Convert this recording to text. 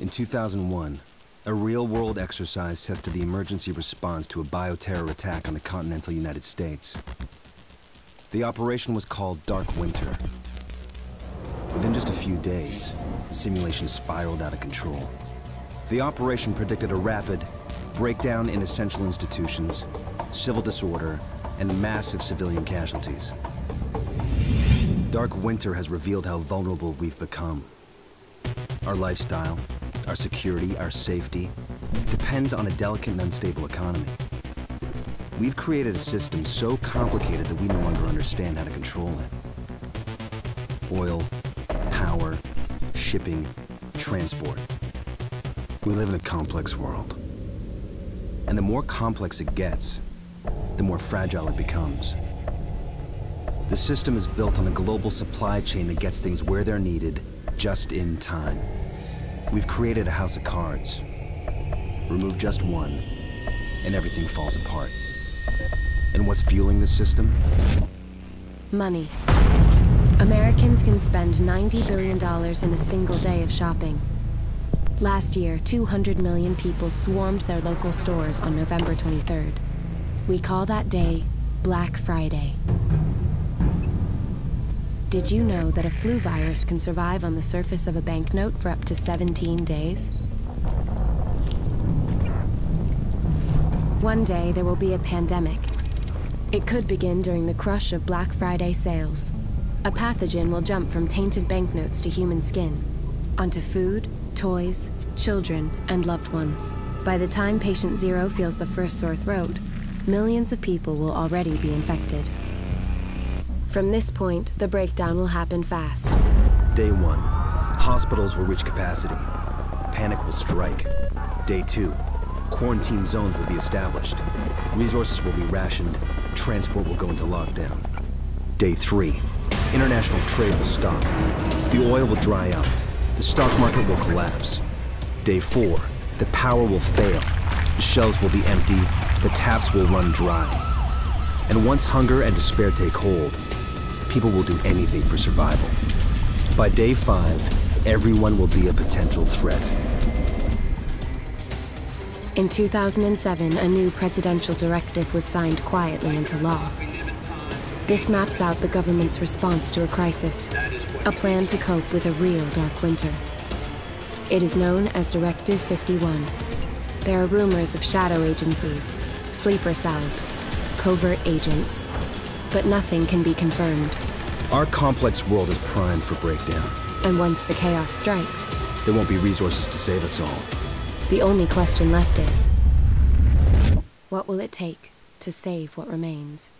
In 2001, a real-world exercise tested the emergency response to a bioterror attack on the continental United States. The operation was called Dark Winter. Within just a few days, the simulation spiraled out of control. The operation predicted a rapid breakdown in essential institutions, civil disorder, and massive civilian casualties. Dark Winter has revealed how vulnerable we've become. Our lifestyle, our security, our safety depends on a delicate and unstable economy. We've created a system so complicated that we no longer understand how to control it. Oil, power, shipping, transport. We live in a complex world. And the more complex it gets, the more fragile it becomes. The system is built on a global supply chain that gets things where they're needed, just in time. We've created a house of cards. Remove just one, and everything falls apart. And what's fueling the system? Money. Americans can spend $90 billion in a single day of shopping. Last year, 200 million people swarmed their local stores on November 23rd. We call that day Black Friday. Did you know that a flu virus can survive on the surface of a banknote for up to 17 days? One day there will be a pandemic. It could begin during the crush of Black Friday sales. A pathogen will jump from tainted banknotes to human skin, onto food, toys, children, and loved ones. By the time patient zero feels the first sore throat, millions of people will already be infected. From this point, the breakdown will happen fast. Day one, hospitals will reach capacity. Panic will strike. Day two, quarantine zones will be established. Resources will be rationed. Transport will go into lockdown. Day three, international trade will stop. The oil will dry up. The stock market will collapse. Day four, the power will fail. The shelves will be empty. The taps will run dry. And once hunger and despair take hold, people will do anything for survival. By day five, everyone will be a potential threat. In 2007, a new presidential directive was signed quietly into law. This maps out the government's response to a crisis, a plan to cope with a real dark winter. It is known as Directive 51. There are rumors of shadow agencies, sleeper cells, covert agents, but nothing can be confirmed. Our complex world is primed for breakdown. And once the chaos strikes, there won't be resources to save us all. The only question left is, what will it take to save what remains?